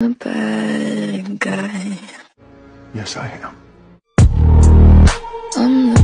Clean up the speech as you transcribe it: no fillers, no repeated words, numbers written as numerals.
A bad guy. Yes, I am. I'm